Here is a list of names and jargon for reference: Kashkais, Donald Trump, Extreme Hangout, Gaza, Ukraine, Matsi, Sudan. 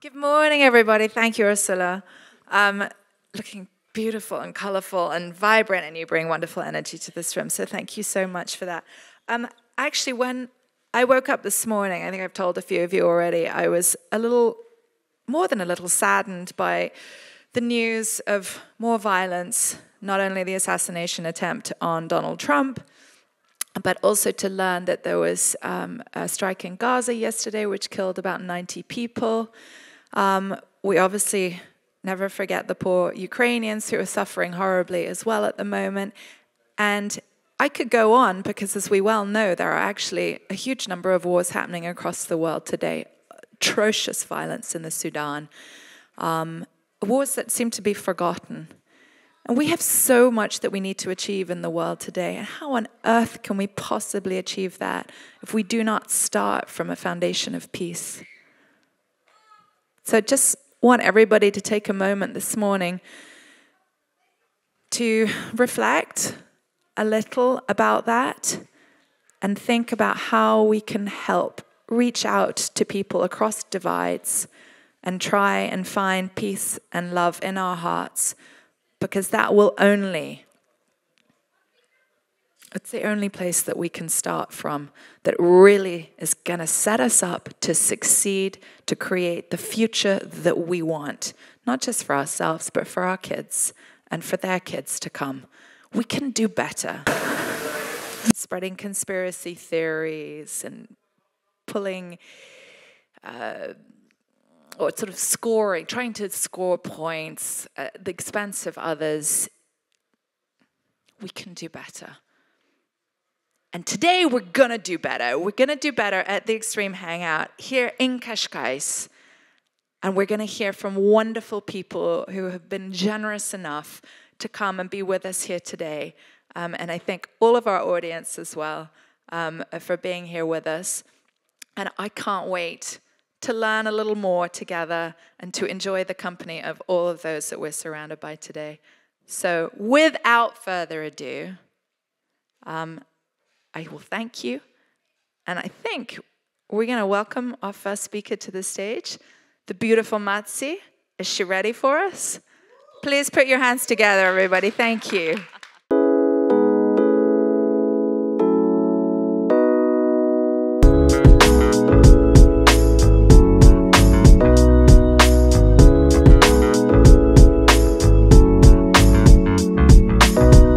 Good morning, everybody. Thank you, Ursula. Looking beautiful and colorful and vibrant, and you bring wonderful energy to this room, so thank you so much for that. Actually, when I woke up this morning, I think I've told a few of you already, I was a little, more than a little saddened by the news of more violence, not only the assassination attempt on Donald Trump, but also to learn that there was a strike in Gaza yesterday which killed about 90 people. We obviously never forget the poor Ukrainians who are suffering horribly as well at the moment. And I could go on because, as we well know, there are actually a huge number of wars happening across the world today. Atrocious violence in the Sudan. Wars that seem to be forgotten. And we have so much that we need to achieve in the world today. And how on earth can we possibly achieve that if we do not start from a foundation of peace? So I just want everybody to take a moment this morning to reflect a little about that and think about how we can help reach out to people across divides and try and find peace and love in our hearts. Because that will only, it's the only place that we can start from that really is going to set us up to succeed, to create the future that we want. Not just for ourselves, but for our kids and for their kids to come. We can do better. Spreading conspiracy theories and pulling... or sort of scoring, trying to score points at the expense of others, we can do better. And today we're going to do better. We're going to do better at the Extreme Hangout here in Kashkais. And we're going to hear from wonderful people who have been generous enough to come and be with us here today. And I thank all of our audience as well for being here with us. And I can't wait to learn a little more together and to enjoy the company of all of those that we're surrounded by today. So without further ado, I will thank you. And I think we're going to welcome our first speaker to the stage, the beautiful Matsi. Is she ready for us? Please put your hands together, everybody. Thank you.